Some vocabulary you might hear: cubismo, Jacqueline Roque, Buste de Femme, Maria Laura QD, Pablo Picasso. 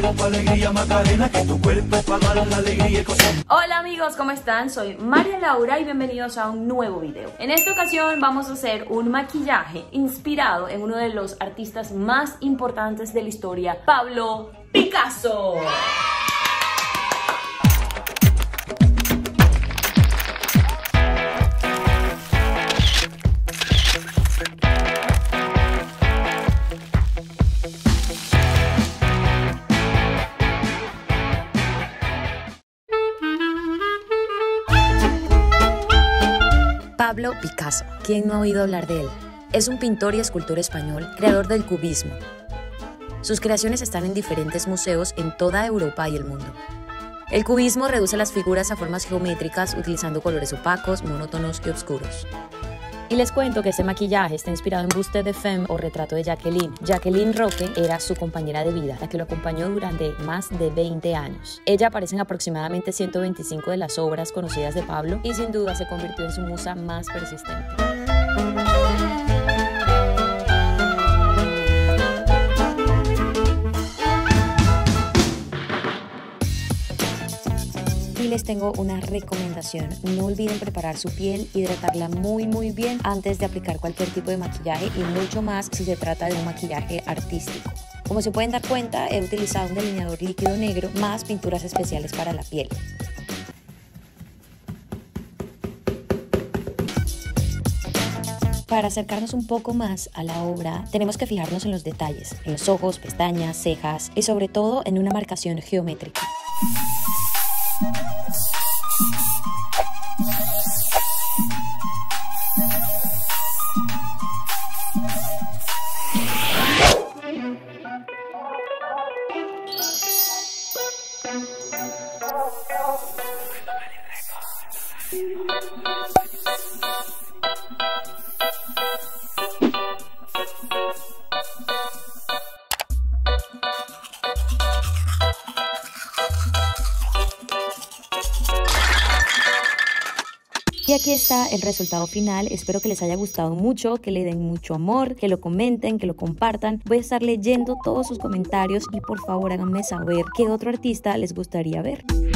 cuerpo alegría, Macarena, que tu cuerpo es para dar la alegría y cosas. Hola amigos, ¿cómo están? Soy María Laura y bienvenidos a un nuevo video. En esta ocasión vamos a hacer un maquillaje inspirado en uno de los artistas más importantes de la historia, Pablo Picasso. Pablo Picasso, ¿quién no ha oído hablar de él? Es un pintor y escultor español, creador del cubismo. Sus creaciones están en diferentes museos en toda Europa y el mundo. El cubismo reduce las figuras a formas geométricas utilizando colores opacos, monótonos y oscuros. Y les cuento que este maquillaje está inspirado en Buste de Femme o retrato de Jacqueline. Jacqueline Roque era su compañera de vida, la que lo acompañó durante más de 20 años. Ella aparece en aproximadamente 125 de las obras conocidas de Pablo y sin duda se convirtió en su musa más persistente. Les tengo una recomendación: no olviden preparar su piel, hidratarla muy bien antes de aplicar cualquier tipo de maquillaje, y mucho más si se trata de un maquillaje artístico. Como se pueden dar cuenta, he utilizado un delineador líquido negro más pinturas especiales para la piel. Para acercarnos un poco más a la obra, tenemos que fijarnos en los detalles, en los ojos, pestañas, cejas y sobre todo en una marcación geométrica. Y aquí está el resultado final. Espero que les haya gustado mucho, que le den mucho amor, que lo comenten, que lo compartan. Voy a estar leyendo todos sus comentarios y por favor háganme saber qué otro artista les gustaría ver.